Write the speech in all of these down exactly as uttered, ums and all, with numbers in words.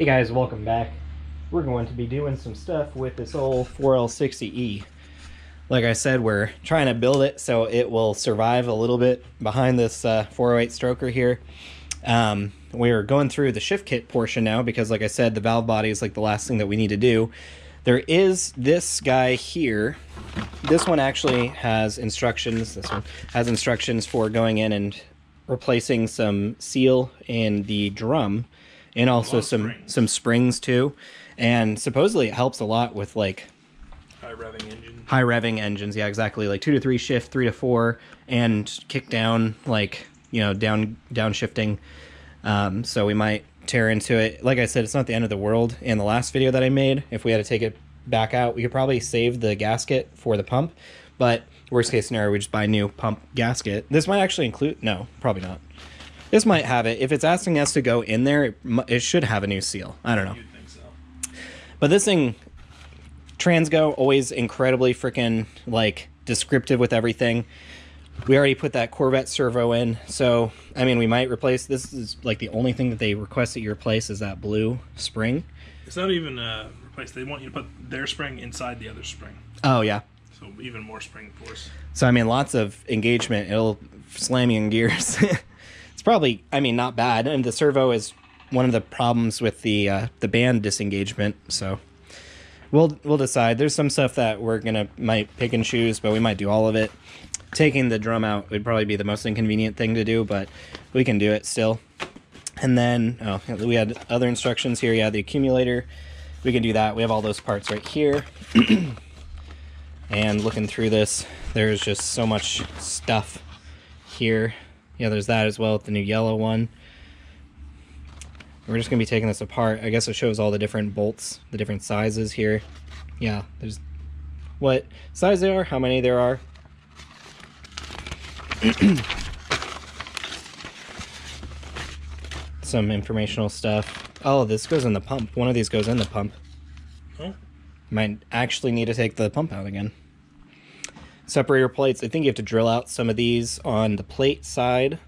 Hey guys, welcome back. We're going to be doing some stuff with this old four L sixty E. Like I said, we're trying to build it so it will survive a little bit behind this uh, four oh eight stroker here. Um, we're going through the shift kit portion now because, like I said, the valve body is like the last thing that we need to do. There is this guy here. This one actually has instructions. This one has instructions for going in and replacing some seal in the drum. And also some springs. some springs too, and supposedly it helps a lot with like high revving engines. High revving engines, yeah, exactly. Like two to three shift, three to four, and kick down, like you know, down down shifting. Um, so we might tear into it. Like I said, it's not the end of the world. In the last video that I made, if we had to take it back out, we could probably save the gasket for the pump. But worst case scenario, we just buy a new pump gasket. This might actually include. No, probably not. This might have it. If it's asking us to go in there, it, it should have a new seal. I don't know. You'd think so. But this thing, TransGo, always incredibly freaking like descriptive with everything. We already put that Corvette servo in, so I mean, we might replace. This is like the only thing that they request that you replace is that blue spring. It's not even uh, replaced. They want you to put their spring inside the other spring. Oh yeah. So even more spring force. So I mean, lots of engagement. It'll slam you in gears. It's probably, I mean, not bad, and the servo is one of the problems with the uh, the band disengagement. So we'll we'll decide. There's some stuff that we're gonna might pick and choose, but we might do all of it. Taking the drum out would probably be the most inconvenient thing to do, but we can do it still. And then oh, we had other instructions here. Yeah, the accumulator, we can do that. We have all those parts right here. And looking through this, there's just so much stuff here. Yeah, there's that as well, the new yellow one. We're just gonna be taking this apart. I guess it shows all the different bolts, the different sizes here. Yeah, there's what size they are, how many there are. Some informational stuff. Oh, this goes in the pump. One of these goes in the pump. Huh? Might actually need to take the pump out again. Separator plates. I think you have to drill out some of these on the plate side,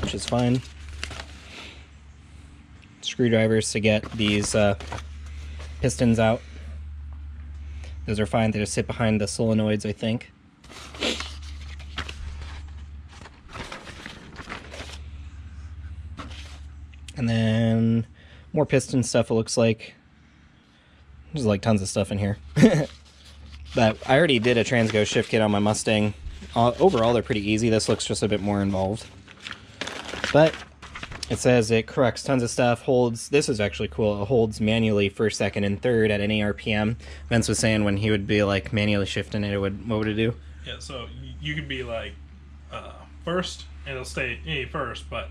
which is fine. Screwdrivers to get these uh, pistons out. Those are fine. They just sit behind the solenoids, I think. And then more piston stuff, it looks like. There's like tons of stuff in here. But I already did a TransGo shift kit on my Mustang. Uh, overall, they're pretty easy. This looks just a bit more involved. But it says it corrects tons of stuff, holds, this is actually cool, it holds manually first, second, and third at any R P M. Vince was saying when he would be like manually shifting it, it would, what would it do? Yeah, so you could be like uh, first, and it'll stay any first, but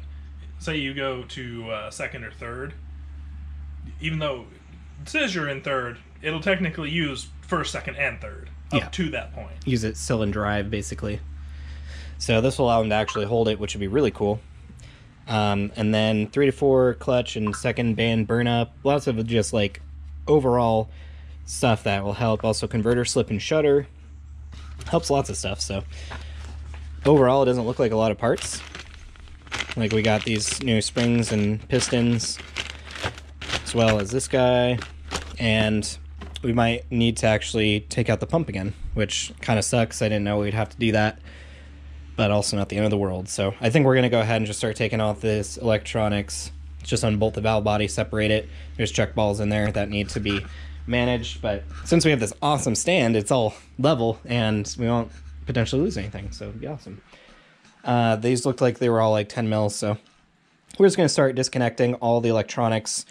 say you go to uh, second or third, even though it says you're in third, it'll technically use first, second, and third up yeah. to that point. Use it still in drive, basically. So this will allow them to actually hold it, which would be really cool. Um, and then three to four clutch and second band burn up. Lots of just like overall stuff that will help. Also converter slip and shutter. Helps lots of stuff. So overall, it doesn't look like a lot of parts. Like we got these new springs and pistons, as well as this guy, and we might need to actually take out the pump again, which kind of sucks. I didn't know we'd have to do that, but also not the end of the world. So I think we're going to go ahead and just start taking off this electronics, just unbolt the valve body, separate it. There's check balls in there that need to be managed, but since we have this awesome stand, it's all level and we won't potentially lose anything, so it'd be awesome. Uh, these looked like they were all like ten mils, so we're just going to start disconnecting all the electronics.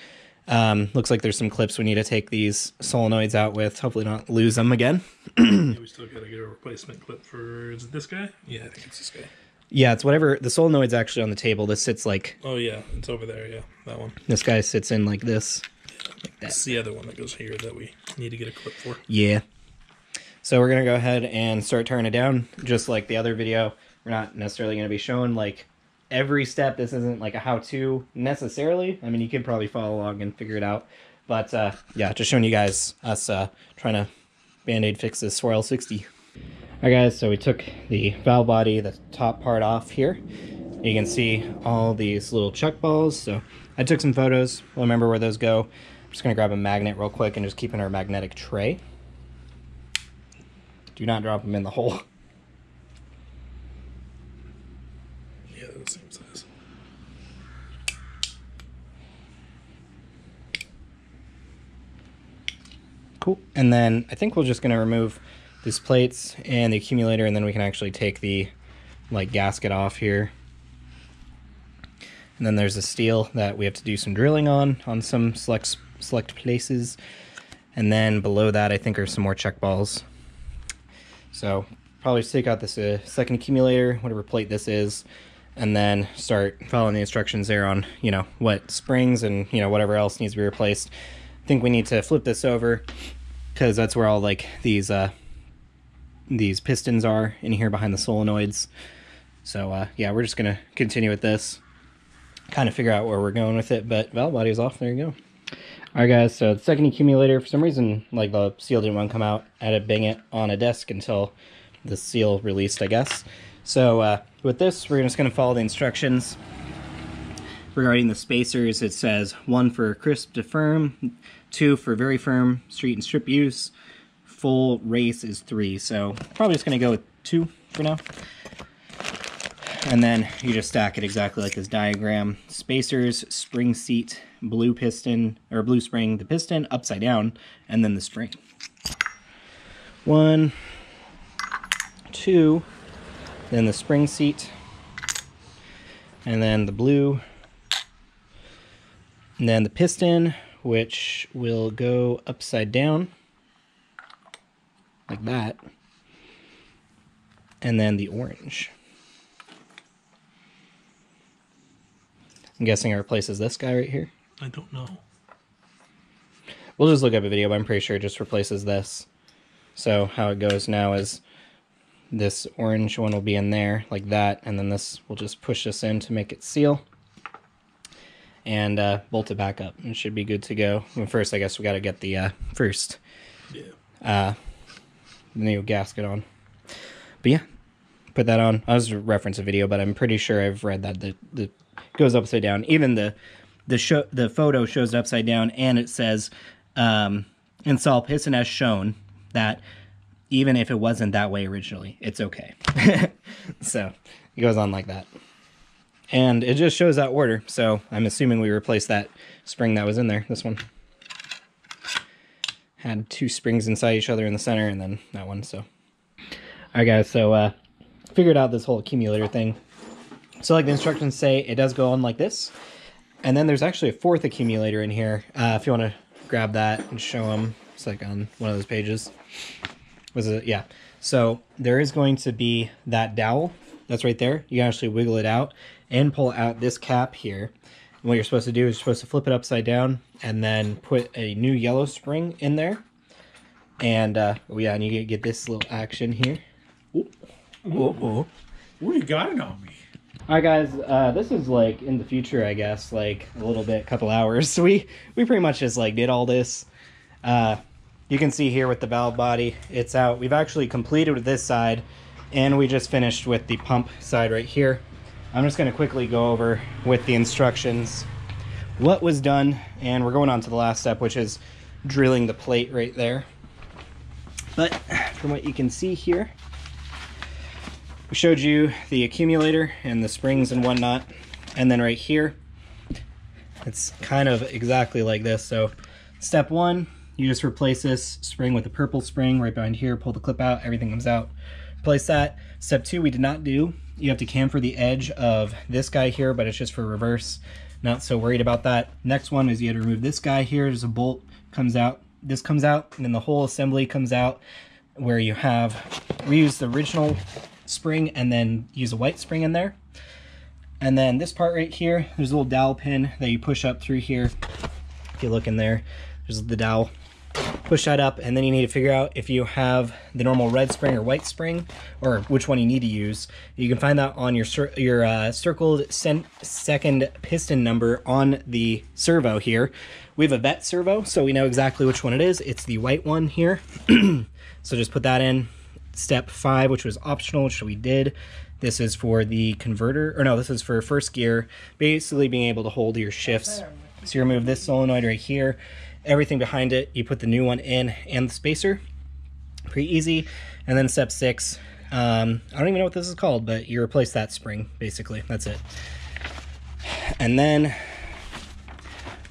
Um, looks like there's some clips we need to take these solenoids out with. Hopefully not lose them again. Yeah, we still got to get a replacement clip for, is it this guy? Yeah, I think it's this guy. Yeah, it's whatever. The solenoid's actually on the table. This sits like... Oh, yeah. It's over there, yeah. That one. This guy sits in like this. Yeah, like that. It's the other one that goes here that we need to get a clip for. Yeah. So we're going to go ahead and start tearing it down. Just like the other video, we're not necessarily going to be showing like... every step. This isn't like a how-to necessarily. I mean, you could probably follow along and figure it out, but uh yeah, just showing you guys us uh trying to band-aid fix this four L sixty. All right guys, so we took the valve body, the top part off here. You can see all these little chuck balls. So I took some photos. I'll remember where those go. I'm just gonna grab a magnet real quick and just keep in our magnetic tray. Do not drop them in the hole. Yeah, they're the same size. Cool. And then I think we're just gonna remove these plates and the accumulator, and then we can actually take the like gasket off here. And then there's the steel that we have to do some drilling on, on some select, select places. And then below that, I think are some more check balls. So probably just take out this uh, second accumulator, whatever plate this is, and then start following the instructions there on, you know, what springs and, you know, whatever else needs to be replaced. I think we need to flip this over because that's where all like these, uh, these pistons are in here behind the solenoids. So uh, yeah, we're just gonna continue with this. Kind of figure out where we're going with it, but valve body is off. There you go. All right, guys, so the second accumulator, for some reason, like the seal didn't want to come out. I had to bang it on a desk until the seal released, I guess. So uh, with this, we're just going to follow the instructions. Regarding the spacers, it says one for crisp to firm, two for very firm, street and strip use, full race is three. So probably just going to go with two for now. And then you just stack it exactly like this diagram. Spacers, spring seat, blue piston, or blue spring, the piston, upside down, and then the spring. One, two, then the spring seat, and then the blue, and then the piston, which will go upside down, like that, and then the orange. I'm guessing it replaces this guy right here. I don't know. We'll just look up a video, but I'm pretty sure it just replaces this. So how it goes now is this orange one will be in there like that, and then this will just push this in to make it seal and uh, bolt it back up. It should be good to go. Well, first, I guess we got to get the uh, first yeah. uh, new gasket on. But yeah, put that on. I was reference a video, but I'm pretty sure I've read that the the goes upside down. Even the the show the photo shows it upside down, and it says um install piston as shown, that even if it wasn't that way originally, it's okay. So it goes on like that, and it just shows that order. So I'm assuming we replaced that spring that was in there. This one had two springs inside each other in the center, and then that one. So all right, guys, so uh figured out this whole accumulator thing. So like the instructions say, it does go on like this. And then there's actually a fourth accumulator in here. Uh, if you want to grab that and show them, it's like on one of those pages. Was it? Yeah. So there is going to be that dowel that's right there. You can actually wiggle it out and pull out this cap here. And what you're supposed to do is you're supposed to flip it upside down and then put a new yellow spring in there. And uh, oh yeah, and you get this little action here. Ooh. Ooh. Ooh. Ooh, you got it on me. All right, guys, uh, this is like in the future, I guess, like a little bit, couple hours. So we, we pretty much just like did all this. Uh, you can see here with the valve body, it's out. We've actually completed with this side, and we just finished with the pump side right here. I'm just gonna quickly go over with the instructions, what was done, and we're going on to the last step, which is drilling the plate right there. But from what you can see here, we showed you the accumulator and the springs and whatnot. And then right here, it's kind of exactly like this. So step one, you just replace this spring with a purple spring right behind here, pull the clip out, everything comes out, replace that. Step two, we did not do. You have to camfer the edge of this guy here, but it's just for reverse. Not so worried about that. Next one is you had to remove this guy here. There's a bolt, comes out, this comes out, and then the whole assembly comes out, where you have reused the original spring and then use a white spring in there. And then this part right here, there's a little dowel pin that you push up through here. If you look in there, there's the dowel. Push that up, and then you need to figure out if you have the normal red spring or white spring, or which one you need to use. You can find that on your your uh, circled second piston number on the servo here. We have a vet servo, so we know exactly which one it is. It's the white one here. So just put that in. Step five, which was optional, which we did, This is for the converter, or no, this is for first gear, basically being able to hold your shifts. So you remove this solenoid right here, everything behind it, you put the new one in and the spacer. Pretty easy. And then step six, um, I don't even know what this is called, but you replace that spring, basically. That's it. And then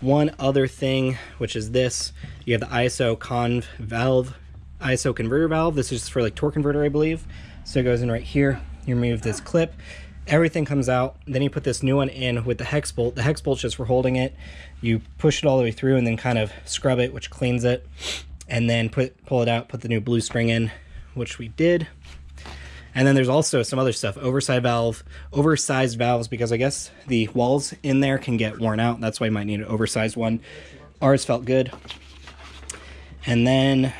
one other thing, which is this, you have the I S O conv valve, I S O converter valve. This is for like torque converter, I believe. So it goes in right here. You remove this clip, everything comes out, then you put this new one in with the hex bolt. The hex bolt's just for holding it. You push it all the way through and then kind of scrub it, which cleans it, and then put pull it out, put the new blue spring in, which we did. And then there's also some other stuff, oversized valve, oversized valves, because I guess the walls in there can get worn out. That's why you might need an oversized one. Ours felt good. And then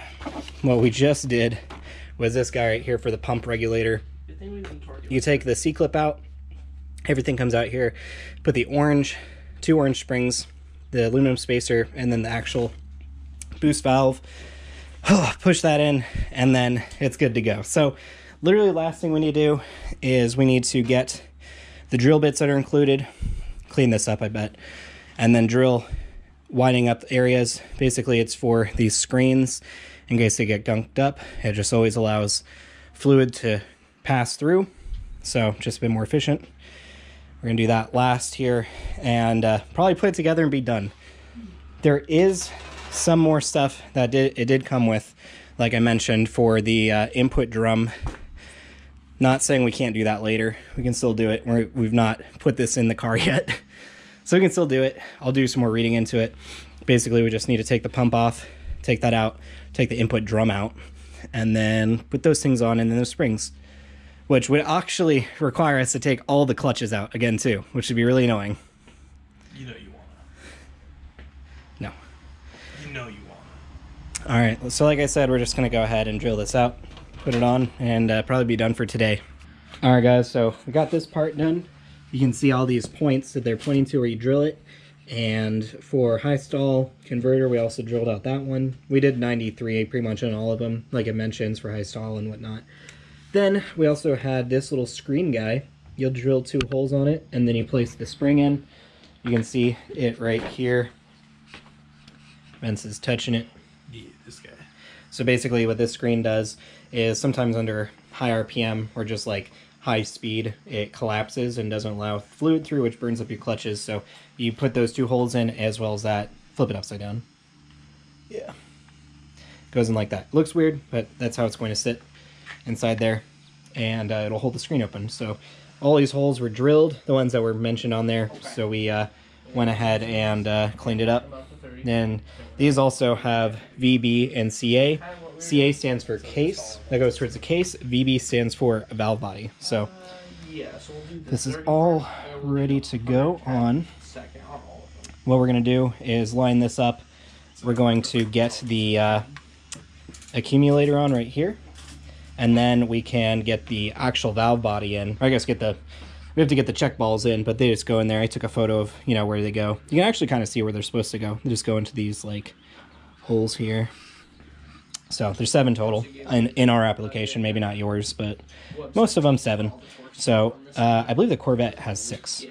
what we just did was this guy right here for the pump regulator. You take the C-clip out, everything comes out here, put the orange, two orange springs, the aluminum spacer, and then the actual boost valve. Oh, push that in, and then it's good to go. So literally last thing we need to do is we need to get the drill bits that are included, clean this up, I bet, and then drill, winding up areas. Basically it's for these screens in case they get gunked up. It just always allows fluid to pass through, so just a bit more efficient. We're gonna do that last here and uh, probably put it together and be done. There is some more stuff that did it did come with, like I mentioned, for the uh, input drum. Not saying we can't do that later, we can still do it. We're, we've not put this in the car yet, so we can still do it. I'll do some more reading into it. Basically we just need to take the pump off, take that out, take the input drum out, and then put those things on, and then those springs, which would actually require us to take all the clutches out again too, which would be really annoying. You know you wanna. No. You know you wanna. All right, so like I said, we're just gonna go ahead and drill this out, put it on, and uh, probably be done for today. All right guys, so we got this part done. You can see all these points that they're pointing to where you drill it. And for high stall converter, we also drilled out that one. We did ninety-three pretty much on all of them, like it mentions for high stall and whatnot. Then we also had this little screen guy. You'll drill two holes on it, and then you place the spring in. You can see it right here. Vince is touching it. Yeah, this guy. So basically what this screen does is sometimes under high R P M or just like high speed, it collapses and doesn't allow fluid through, which burns up your clutches. So you put those two holes in, as well as that. Flip it upside down. Yeah. Goes in like that. Looks weird, but that's how it's going to sit inside there, and uh, it'll hold the screen open. So all these holes were drilled, the ones that were mentioned on there. Okay. So we uh, went ahead and uh, cleaned it up. And these also have V B and C A. C A stands for case, that goes towards the case. V B stands for valve body. So this is all ready to go on. What we're gonna do is line this up. We're going to get the uh, accumulator on right here, and then we can get the actual valve body in. Or I guess get the, we have to get the check balls in, but they just go in there. I took a photo of, you know, where they go. You can actually kind of see where they're supposed to go. They just go into these like holes here. So there's seven total in, in our application, maybe not yours, but most of them seven. So uh, I believe the Corvette has six,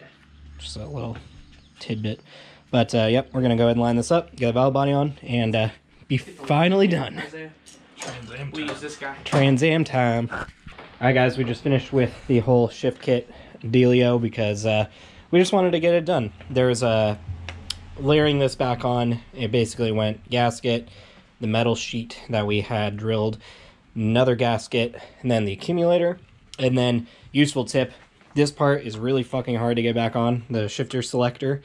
just a little tidbit. But uh, yep, we're gonna go ahead and line this up, get the valve body on, and uh, be finally done. Trans-Am time. Use this guy. Trans-Am time. Alright guys, we just finished with the whole shift kit dealio because uh, we just wanted to get it done. There's a layering this back on. It basically went gasket, the metal sheet that we had drilled, another gasket, and then the accumulator. And then, useful tip, this part is really fucking hard to get back on, the shifter selector.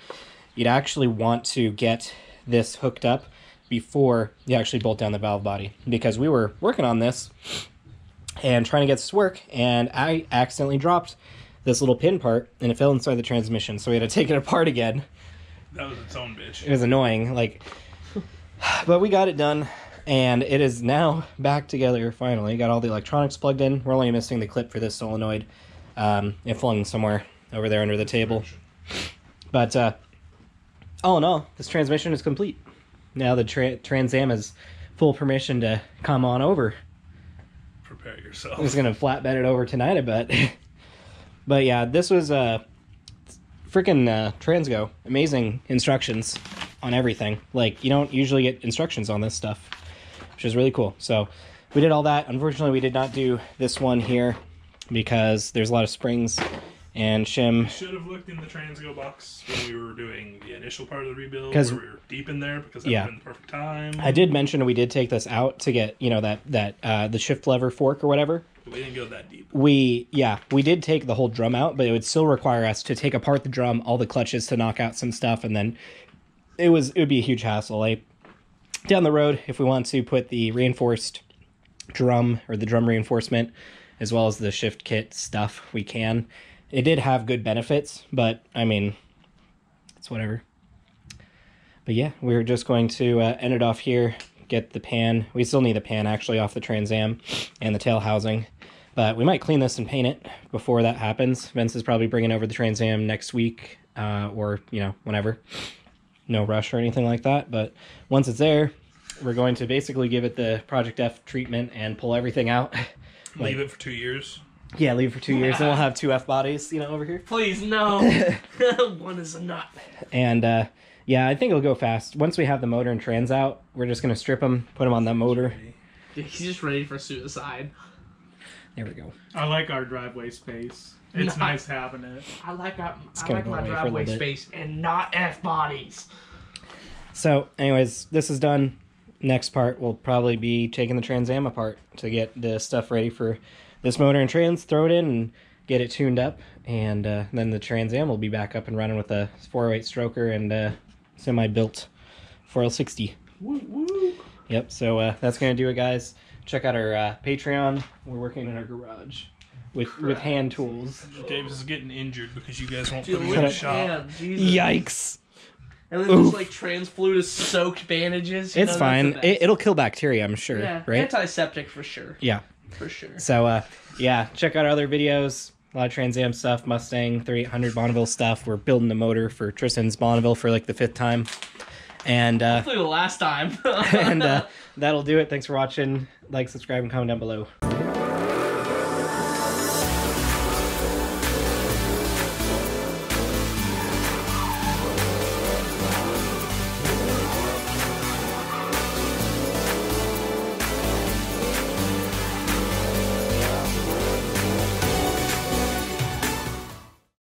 You'd actually want to get this hooked up before you actually bolt down the valve body, because we were working on this and trying to get this to work, and I accidentally dropped this little pin part and it fell inside the transmission, so we had to take it apart again. That was its own bitch. It was annoying, like, but we got it done, and it is now back together finally. Got all the electronics plugged in. We're only missing the clip for this solenoid. Um, it flung somewhere over there under the table. But uh, all in all, this transmission is complete. Now the tra Trans-Am has full permission to come on over. Prepare yourself. I'm just going to flatbed it over tonight, I bet. But yeah, this was a uh, freaking uh, TransGo. Amazing instructions on everything. Like, you don't usually get instructions on this stuff, which is really cool. So we did all that. Unfortunately, we did not do this one here because there's a lot of springs and shim. Should have looked in the TransGo box when we were doing the initial part of the rebuild. Because we were deep in there, because that yeah. would have been the perfect time. I did mention we did take this out to get, you know, that that uh, the shift lever fork or whatever. But we didn't go that deep. We, yeah, we did take the whole drum out, but it would still require us to take apart the drum, all the clutches to knock out some stuff, and then it was it would be a huge hassle. Like, down the road, if we want to put the reinforced drum or the drum reinforcement as well as the shift kit stuff, we can. It did have good benefits, but I mean, it's whatever. But yeah, we're just going to uh, end it off here. Get the pan. We still need the pan actually off the Trans Am and the tail housing, but we might clean this and paint it before that happens. Vince is probably bringing over the Trans Am next week, uh, or you know, whenever. No rush or anything like that, but once it's there, we're going to basically give it the Project F treatment and pull everything out. Like, leave it for two years. Yeah, leave it for two years, and we'll have two F-bodies, you know, over here. Please, no. One is enough. And, uh, yeah, I think it'll go fast. Once we have the motor and trans out, we're just going to strip them, put them on the motor. Yeah, he's just ready for suicide. There we go. I like our driveway space. It's not, nice having it. I like, our, I like my driveway space and not F-bodies. So, anyways, this is done. Next part will probably be taking the Trans Am apart to get the stuff ready for this motor and trans, throw it in and get it tuned up, and uh, then the Trans Am will be back up and running with a four oh eight stroker and a semi-built four L sixty. Woo, woo. Yep, so uh, that's going to do it, guys. Check out our uh, Patreon. We're working in our garage with Christ. with hand tools. Davis is getting injured because you guys won't Dude, put him in the shop. Yikes. And then Oof. This, like, trans fluid is soaked bandages. It's know, fine. It, it'll kill bacteria, I'm sure. Yeah, right? Antiseptic for sure. Yeah. For sure. So, uh, yeah, check out our other videos. A lot of Trans Am stuff, Mustang, thirty-eight hundred Bonneville stuff. We're building the motor for Tristan's Bonneville for, like, the fifth time. And, uh... hopefully the last time. and, uh, that'll do it. Thanks for watching. Like, subscribe, and comment down below.